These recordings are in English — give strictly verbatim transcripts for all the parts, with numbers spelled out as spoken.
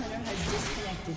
summoner has disconnected.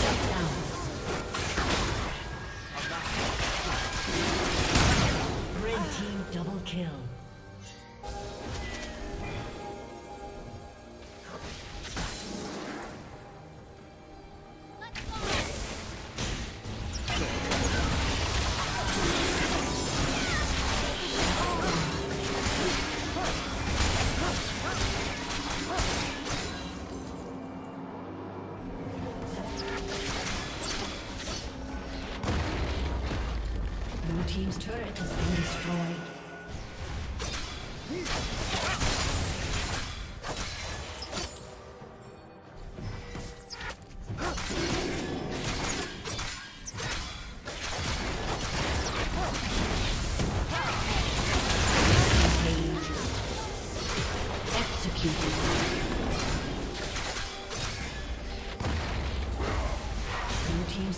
Shut down. Red team double kill. Team's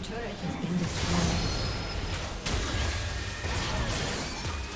turret has been destroyed.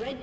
Red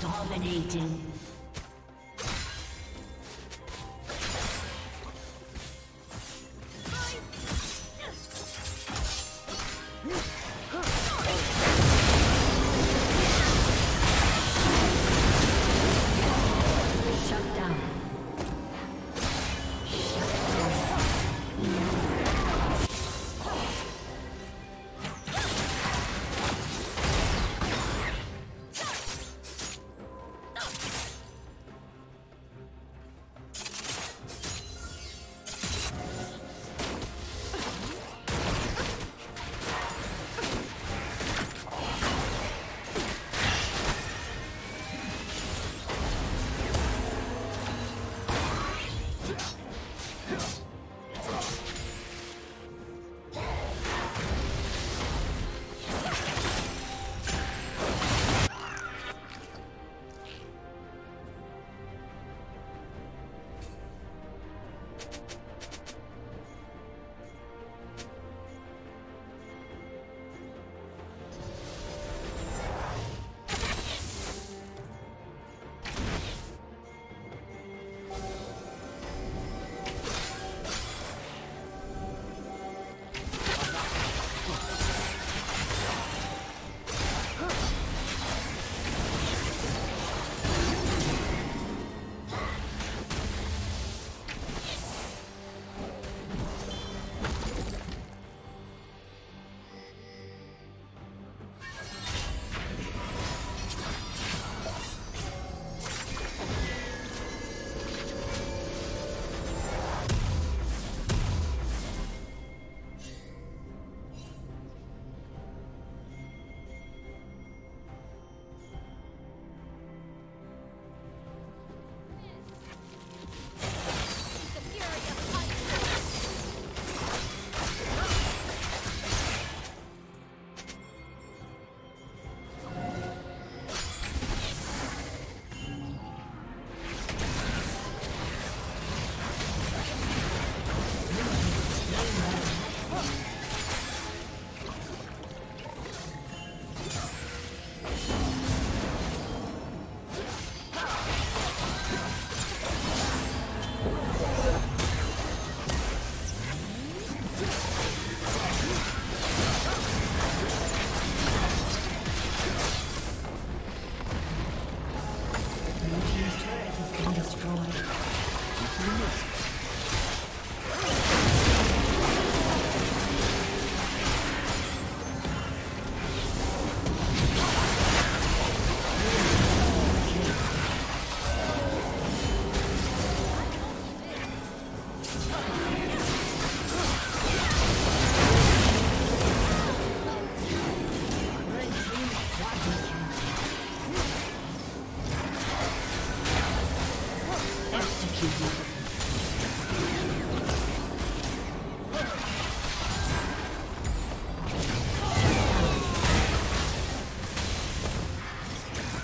Dominating.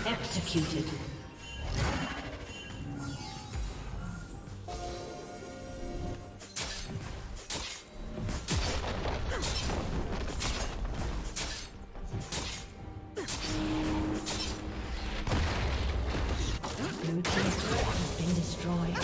Executed. Blue team's turret has been destroyed.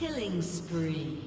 Killing spree.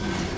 Yeah.